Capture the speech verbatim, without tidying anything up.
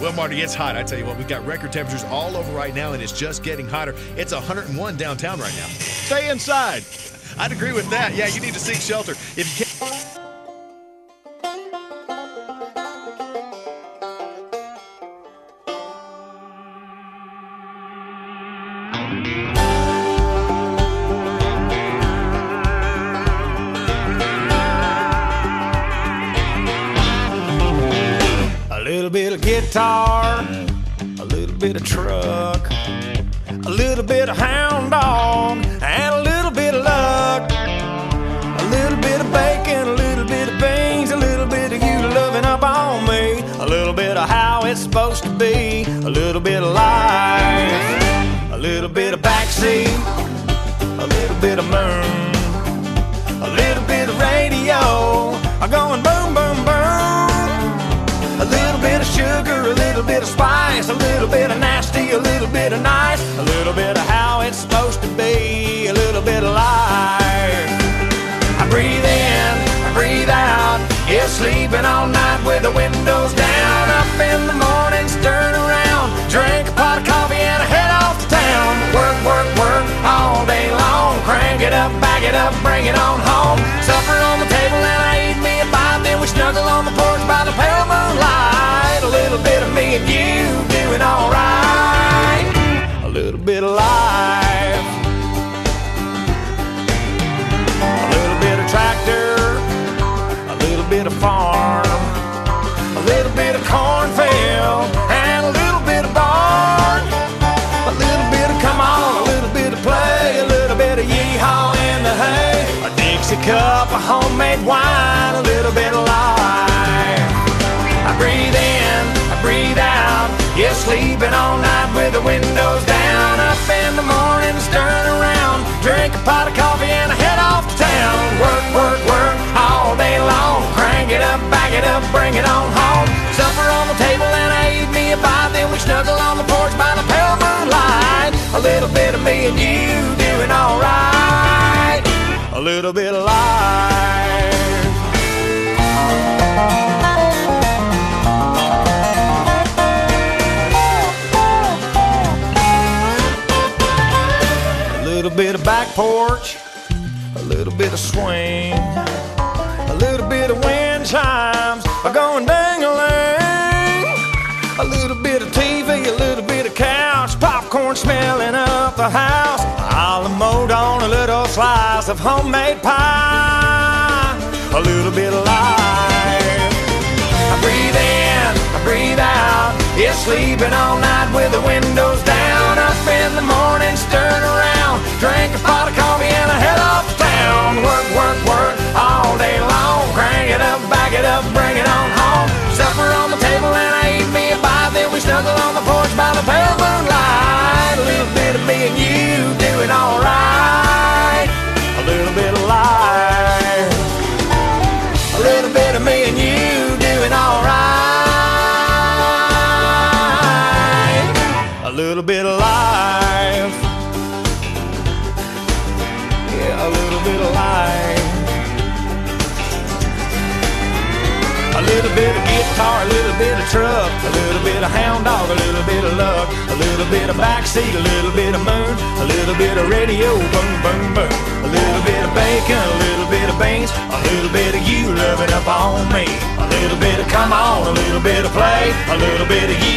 Well, Marty, it's hot. I tell you what, we've got record temperatures all over right now, and it's just getting hotter. It's one hundred and one downtown right now. Stay inside. I'd agree with that. Yeah, you need to seek shelter. If you can't. A little bit of guitar, a little bit of truck, a little bit of hound dog, and a little bit of luck. A little bit of bacon, a little bit of beans, a little bit of you loving up on me, a little bit of how it's supposed to be, a little bit of life, a little bit of backseat, a little bit of moon, a little bit of radio, I'm going boom, boom, boom. A little bit of sugar, a little bit of spice, a little bit of nasty, a little bit of nice, a little bit of how it's supposed to be, a little bit of life. I breathe in, I breathe out, yeah, sleeping all night with the windows down. Up in the morning, turn around, drink a pot of coffee and I head off to town. Work, work, work all day long, crank it up, back it up, bring it on home. Supper on the table and I eat me a bite, then we snuggle on the porch by the pale moonlight. Me and you doing all right, a little bit of life, a little bit of tractor, a little bit of farm, a little bit of cornfield, and a little bit of barn, a little bit of come on, a little bit of play, a little bit of yeehaw in the hay, a Dixie cup, a homemade wine, a little bit of life. I breathe in, breathe out, yeah, sleeping all night with the windows down. Up in the morning, turn around, drink a pot of coffee and I head off to town. Work, work, work all day long, crank it up, back it up, bring it on home. Supper on the table and I eat me a bite, then we snuggle on the porch by the pale moonlight. A little bit of me and you doing all right, a little bit of life. A little bit of back porch, a little bit of swing, a little bit of wind chimes are going ding-a-ling, a little bit of T V, a little bit of couch, popcorn smelling up the house, all the mowed on a little slice of homemade pie, a little bit of life. I breathe in, I breathe out, yeah, sleeping all night with the windows down. Up in the morning, turn around, drink a pot of coffee and I head off to town. Work, work, work all day long, crank it up, back it up, bring it on home. Supper on the table and I eat me a bite, then we snuggle on the porch by the pale moonlight. A little bit of me and you doing all right, a little bit of life, a little bit of me and you doing all right, a little bit of life. A little bit of life, a little bit of guitar, a little bit of truck, a little bit of hound dog, a little bit of luck, a little bit of backseat, a little bit of moon, a little bit of radio, boom, boom, boom, a little bit of bacon, a little bit of beans, a little bit of you loving up on me, a little bit of come on, a little bit of play, a little bit of you.